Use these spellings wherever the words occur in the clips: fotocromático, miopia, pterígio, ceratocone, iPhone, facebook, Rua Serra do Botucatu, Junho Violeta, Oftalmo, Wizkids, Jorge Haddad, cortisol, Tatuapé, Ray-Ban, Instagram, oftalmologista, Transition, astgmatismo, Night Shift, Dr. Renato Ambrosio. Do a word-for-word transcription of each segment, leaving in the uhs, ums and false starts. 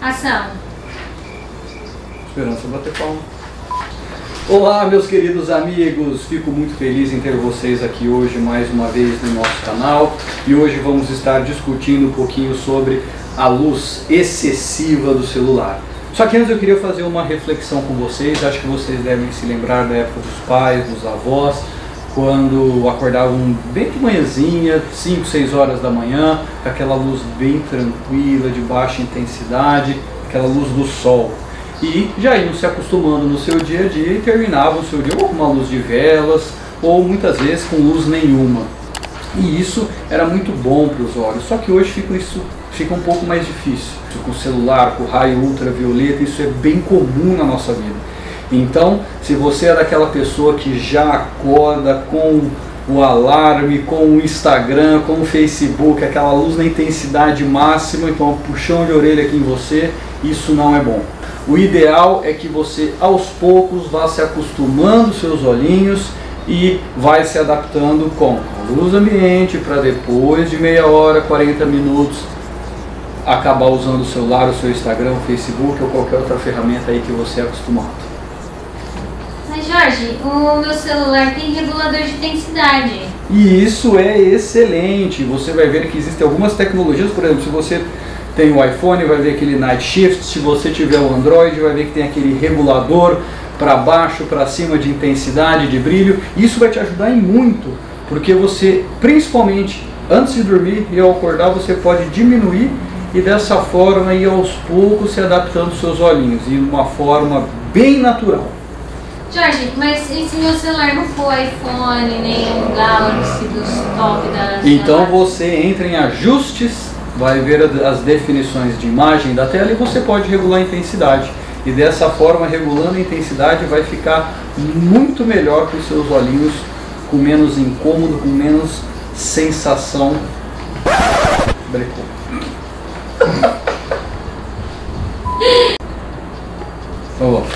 Ação. Esperança, bater palma. Olá, meus queridos amigos. Fico muito feliz em ter vocês aqui hoje mais uma vez no nosso canal. E hoje vamos estar discutindo um pouquinho sobre a luz excessiva do celular. Só que antes eu queria fazer uma reflexão com vocês. Acho que vocês devem se lembrar da época dos pais, dos avós, quando acordavam bem de manhãzinha, cinco, seis horas da manhã, com aquela luz bem tranquila, de baixa intensidade, aquela luz do sol. E já iam se acostumando no seu dia a dia e terminavam o seu dia ou com uma luz de velas, ou muitas vezes com luz nenhuma. E isso era muito bom para os olhos, só que hoje fica, isso, fica um pouco mais difícil. Com o celular, com o raio ultravioleta, isso é bem comum na nossa vida. Então, se você é daquela pessoa que já acorda com o alarme, com o Instagram, com o Facebook, aquela luz na intensidade máxima, então um puxão de orelha aqui em você, isso não é bom. O ideal é que você, aos poucos, vá se acostumando seus olhinhos e vai se adaptando com a luz ambiente, para depois de meia hora, quarenta minutos, acabar usando o celular, o seu Instagram, o Facebook ou qualquer outra ferramenta aí que você é acostumado. Jorge, o meu celular tem regulador de intensidade. E isso é excelente. Você vai ver que existem algumas tecnologias, por exemplo, se você tem o iPhone, vai ver aquele Night Shift. Se você tiver o Android, vai ver que tem aquele regulador para baixo, para cima de intensidade, de brilho. Isso vai te ajudar em muito, porque você, principalmente antes de dormir e ao acordar, você pode diminuir e dessa forma ir aos poucos se adaptando aos seus olhinhos, e de uma forma bem natural. Jorge, mas e se meu celular não for iPhone, nem o Galaxy dos top da... Então você entra em ajustes, vai ver as definições de imagem da tela e você pode regular a intensidade. E dessa forma, regulando a intensidade, vai ficar muito melhor para os seus olhinhos, com menos incômodo, com menos sensação. Brecou. Vamos lá.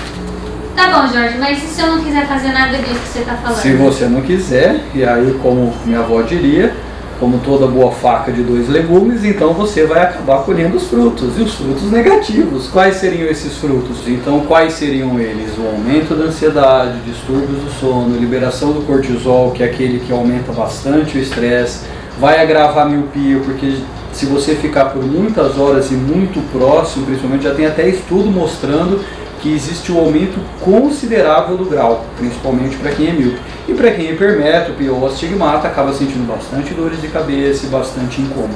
Tá bom, Jorge, mas e se eu não quiser fazer nada disso que você tá falando? Se você não quiser, e aí como minha avó diria, como toda boa faca de dois legumes, então você vai acabar colhendo os frutos, e os frutos negativos. Quais seriam esses frutos? Então quais seriam eles? O aumento da ansiedade, distúrbios do sono, liberação do cortisol, que é aquele que aumenta bastante o estresse, vai agravar a miopia, porque se você ficar por muitas horas e muito próximo, principalmente, já tem até estudo mostrando que existe um aumento considerável do grau, principalmente para quem é míope. E para quem é hipermétrope ou astigmata, acaba sentindo bastante dores de cabeça e bastante incômodo.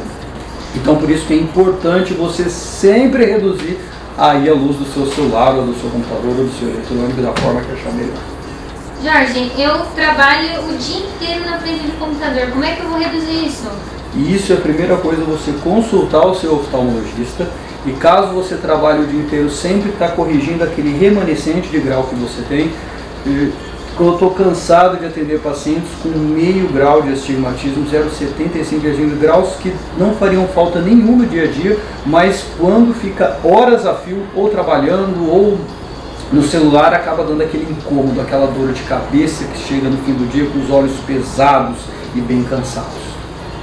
Então por isso que é importante você sempre reduzir aí a luz do seu celular, ou do seu computador, ou do seu eletrônico, da forma que achar melhor. Jorge, eu trabalho o dia inteiro na frente do computador, como é que eu vou reduzir isso? E isso é a primeira coisa, você consultar o seu oftalmologista. E caso você trabalhe o dia inteiro, sempre está corrigindo aquele remanescente de grau que você tem. Eu estou cansado de atender pacientes com meio grau de astigmatismo, zero vírgula setenta e cinco graus, que não fariam falta nenhum no dia a dia, mas quando fica horas a fio, ou trabalhando, ou no celular, acaba dando aquele incômodo, aquela dor de cabeça que chega no fim do dia com os olhos pesados e bem cansados.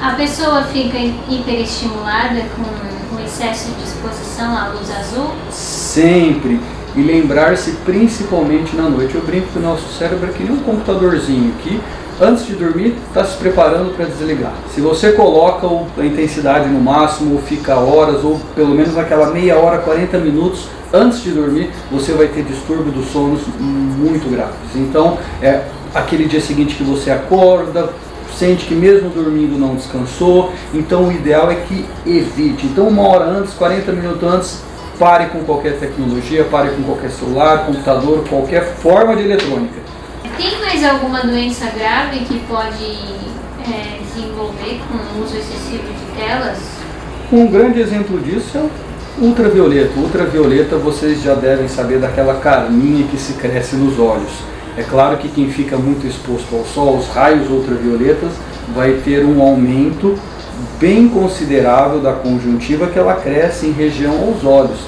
A pessoa fica hiperestimulada com... excesso de exposição à luz azul? Sempre! E lembrar-se principalmente na noite. Eu brinco que o nosso cérebro é que nem um computadorzinho que, antes de dormir, está se preparando para desligar. Se você coloca a intensidade no máximo, ou fica horas, ou pelo menos aquela meia hora, quarenta minutos antes de dormir, você vai ter distúrbio dos sonos muito graves. Então, é aquele dia seguinte que você acorda, sente que mesmo dormindo não descansou, então o ideal é que evite. Então uma hora antes, quarenta minutos antes, pare com qualquer tecnologia, pare com qualquer celular, computador, qualquer forma de eletrônica. Tem mais alguma doença grave que pode é, desenvolver com o uso excessivo de telas? Um grande exemplo disso é o ultravioleta. O ultravioleta vocês já devem saber daquela carninha que se cresce nos olhos. É claro que quem fica muito exposto ao sol, aos raios ultravioletas, vai ter um aumento bem considerável da conjuntiva, que ela cresce em região aos olhos.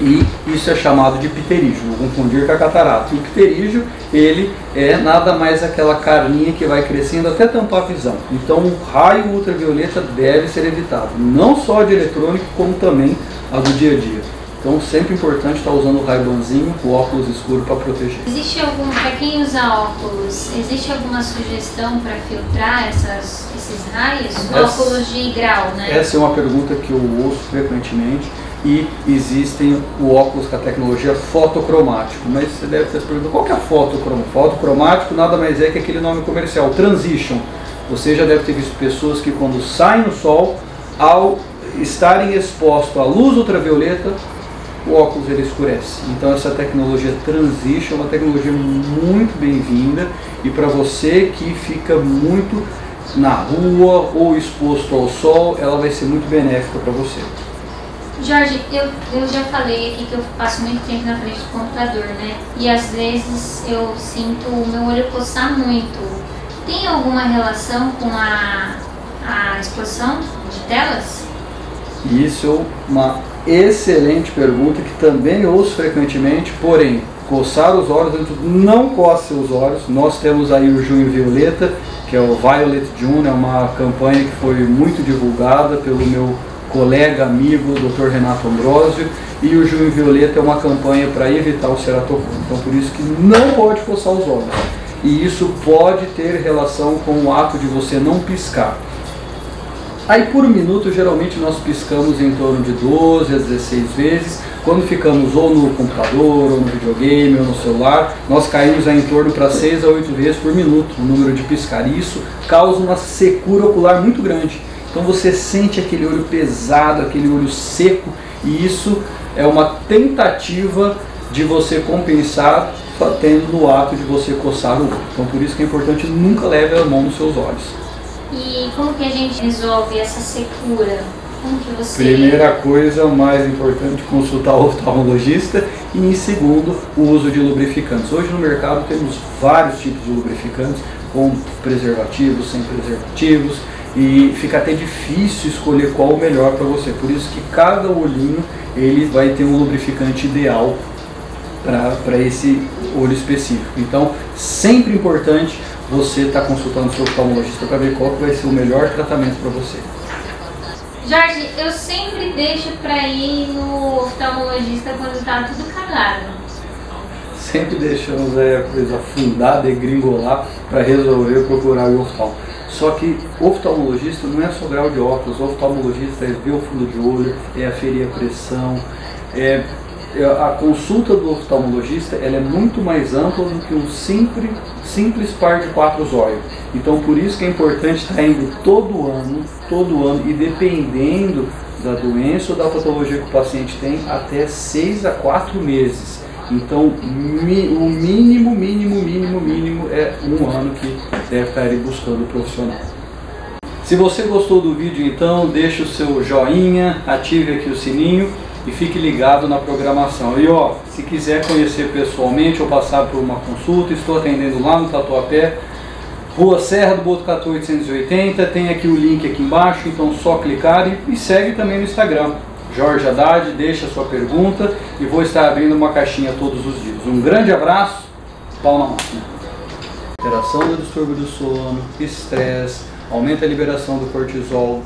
E isso é chamado de pterígio, vou confundir com a catarata. E o pterígio, ele é nada mais aquela carninha que vai crescendo até tampar a visão. Então o raio ultravioleta deve ser evitado, não só de eletrônico, como também a do dia a dia. Então, sempre importante estar usando o Ray-Banzinho, o óculos escuro para proteger. Existe algum, para quem usa óculos, existe alguma sugestão para filtrar essas, esses raios? Essa, óculos de grau, né? Essa é uma pergunta que eu ouço frequentemente. E existem o óculos com a tecnologia fotocromático, mas você deve estar se perguntando qual que é a fotocromático? Fotocromático nada mais é que aquele nome comercial, Transition. Você já deve ter visto pessoas que quando saem no sol, ao estarem expostos à luz ultravioleta, o óculos ele escurece. Então essa tecnologia Transition é uma tecnologia muito bem-vinda e para você que fica muito na rua ou exposto ao sol, ela vai ser muito benéfica para você. Jorge, eu, eu já falei aqui que eu passo muito tempo na frente do computador, né? E às vezes eu sinto o meu olho coçar muito. Tem alguma relação com a, a exposição de telas? Isso é uma excelente pergunta que também ouço frequentemente, porém, coçar os olhos, não coça os olhos. Nós temos aí o Junho Violeta, que é o Violet June, é uma campanha que foi muito divulgada pelo meu colega, amigo, doutor Renato Ambrosio, e o Junho Violeta é uma campanha para evitar o ceratocone. Então, por isso que não pode coçar os olhos. E isso pode ter relação com o ato de você não piscar. Aí, por minuto, geralmente nós piscamos em torno de doze a dezesseis vezes. Quando ficamos ou no computador, ou no videogame, ou no celular, nós caímos em torno para seis a oito vezes por minuto o número de piscar. E isso causa uma secura ocular muito grande. Então você sente aquele olho pesado, aquele olho seco, e isso é uma tentativa de você compensar só tendo no ato de você coçar o olho. Então por isso que é importante nunca leve a mão nos seus olhos. E como que a gente resolve essa secura? Como que você... Primeira coisa, mais importante, consultar o oftalmologista, e em segundo, o uso de lubrificantes. Hoje no mercado temos vários tipos de lubrificantes, com preservativos, sem preservativos, e fica até difícil escolher qual o melhor para você. Por isso que cada olhinho ele vai ter um lubrificante ideal para esse olho específico. Então, sempre importante você estar tá consultando o seu oftalmologista para ver qual que vai ser o melhor tratamento para você. Jorge, eu sempre deixo para ir no oftalmologista quando está tudo cagado. Sempre deixamos aí a coisa afundada e gringolar para resolver procurar o oftalmo. Só que oftalmologista não é só grau de óculos, o oftalmologista é ver o fundo de olho, é aferir a pressão, é, a consulta do oftalmologista ela é muito mais ampla do que um simples, simples par de quatro zóio. Então por isso que é importante estar indo todo ano, todo ano, e dependendo da doença ou da patologia que o paciente tem, até seis a quatro meses. Então, mi, o mínimo, mínimo, mínimo, mínimo é um ano que deve estar aí buscando o profissional. Se você gostou do vídeo, então, deixa o seu joinha, ative aqui o sininho e fique ligado na programação. E ó, se quiser conhecer pessoalmente ou passar por uma consulta, estou atendendo lá no Tatuapé, Rua Serra do Botucatu oitocentos e oitenta, tem aqui o link aqui embaixo, então só clicar e, e segue também no Instagram. Jorge Haddad, deixa a sua pergunta e vou estar abrindo uma caixinha todos os dias. Um grande abraço, pau na máquina. Alteração do distúrbio do sono, estresse, aumenta a liberação do cortisol.